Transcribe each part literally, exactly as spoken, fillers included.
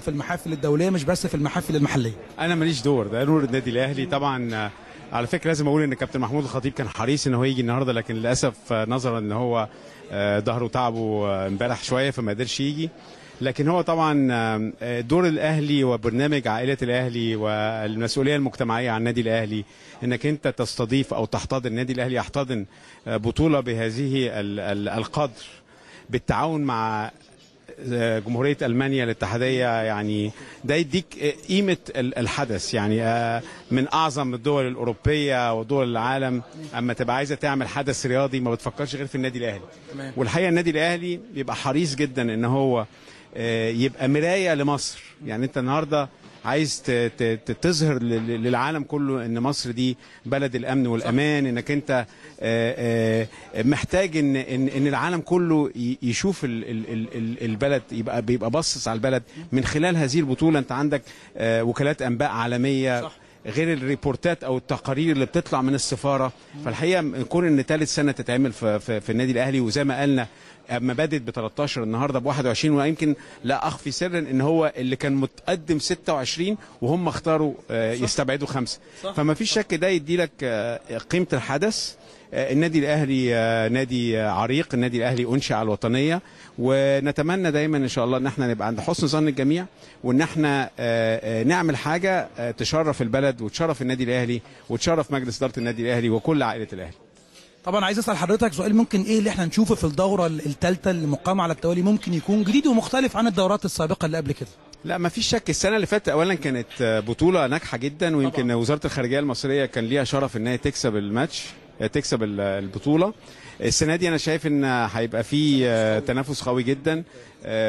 في المحافل الدوليه مش بس في المحافل المحليه. انا ماليش دور، ده دور النادي الاهلي طبعا. على فكره لازم اقول ان كابتن محمود الخطيب كان حريص ان هو يجي النهارده، لكن للاسف نظرا ان هو ظهره تعبه امبارح شويه فما قدرش يجي. لكن هو طبعا دور الاهلي وبرنامج عائله الاهلي والمسؤوليه المجتمعيه عن النادي الاهلي انك انت تستضيف او تحتضن. النادي الاهلي يحتضن بطوله بهذه القدر بالتعاون مع جمهورية ألمانيا الاتحادية، يعني ده يديك قيمة الحدث. يعني من أعظم الدول الأوروبية ودول العالم أما تبقى عايزة تعمل حدث رياضي ما بتفكرش غير في النادي الأهلي. والحقيقة النادي الأهلي بيبقى حريص جدا إن هو يبقى مراية لمصر. يعني أنت النهاردة عايز تظهر للعالم كله ان مصر دي بلد الامن والامان، انك انت محتاج ان ان العالم كله يشوف البلد، يبقى بيبقى باصص على البلد من خلال هذه البطوله. انت عندك وكالات انباء عالميه غير الريبورتات او التقارير اللي بتطلع من السفاره. فالحقيقه كون ان ثالث سنه تتعمل في, في, في النادي الاهلي، وزي ما قالنا اما بدت ب ثلاثة عشر النهارده ب واحد وعشرين، ويمكن لا اخفي سرا ان هو اللي كان متقدم ستة وعشرين وهم اختاروا يستبعدوا خمسه. فما فيش شك ده يدي لك قيمه الحدث. النادي الاهلي نادي عريق، النادي الاهلي انشئ على الوطنيه، ونتمنى دايما ان شاء الله ان احنا نبقى عند حسن ظن الجميع، وان احنا نعمل حاجه تشرف البلد وتشرف النادي الاهلي وتشرف مجلس اداره النادي الاهلي وكل عائله الاهلي. طبعا عايز اسال حضرتك سؤال، ممكن ايه اللي احنا نشوفه في الدوره الثالثه اللي مقامه على التوالي ممكن يكون جديد ومختلف عن الدورات السابقه اللي قبل كده؟ لا ما فيش شك، السنه اللي فاتت اولا كانت بطوله ناجحه جدا، ويمكن طبعاً وزاره الخارجيه المصريه كان ليها شرف ان هي تكسب الماتش، تكسب البطوله. السنه دي انا شايف ان هيبقى في تنافس قوي جدا،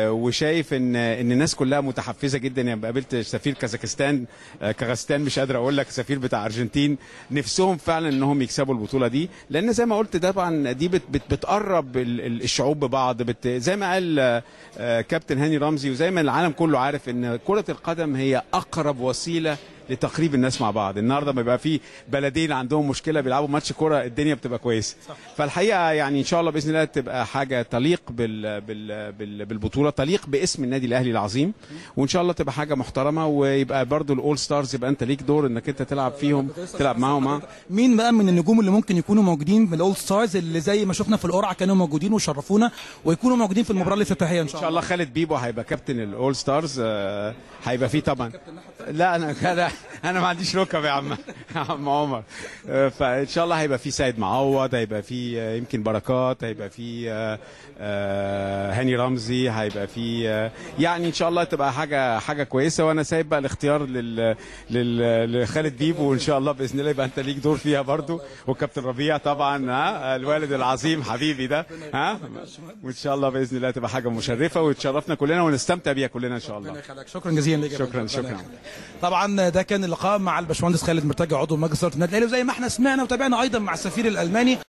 وشايف ان ان الناس كلها متحفزه جدا. يعني قابلت سفير كازاخستان كازاخستان مش قادر اقول لك، سفير بتاع ارجنتين، نفسهم فعلا انهم يكسبوا البطوله دي، لان زي ما قلت طبعا دي بت بت بتقرب الشعوب ببعض، بت زي ما قال كابتن هاني رمزي وزي ما العالم كله عارف ان كره القدم هي اقرب وسيله لتقريب الناس مع بعض. النهارده ما بيبقى في بلدين عندهم مشكله بيلعبوا ماتش كوره الدنيا بتبقى كويسه. فالحقيقه يعني ان شاء الله باذن الله تبقى حاجه تليق بال بال بال بالبطوله، تليق باسم النادي الاهلي العظيم، وان شاء الله تبقى حاجه محترمه، ويبقى برده الاول ستارز يبقى انت ليك دور انك انت تلعب فيهم، تلعب معاهم. مين بقى من النجوم اللي ممكن يكونوا موجودين في الاول ستارز اللي زي ما شفنا في القرعه كانوا موجودين وشرفونا ويكونوا موجودين في المباراه الافتتاحيه ان شاء الله؟ ان شاء الله خالد بيبو هيبقى كابتن الاول ستارز. هيبقى فيه طبعا، لا انا انا ما عنديش ركب يا عم عم عمر. فان شاء الله هيبقى في سعيد معوض، هيبقى في يمكن بركات، هيبقى في هاني رمزي، هيبقى في يعني ان شاء الله تبقى حاجه حاجه كويسه. وانا سايب بقى الاختيار لل لخالد بيبو، وان شاء الله باذن الله يبقى انت ليك دور فيها برضو، والكابتن ربيع طبعا، ها الوالد العظيم حبيبي ده، ها وان شاء الله باذن الله تبقى حاجه مشرفه وتشرفنا كلنا ونستمتع بيها كلنا ان شاء الله. شكرا جزيلا لك. شكرا شكرا. طبعا ده كان اللقاء مع الباشمهندس خالد مرتجى عضو مجلس اداره النادي الاهلي، وزي ما احنا سمعنا وتابعنا ايضا مع السفير الالماني.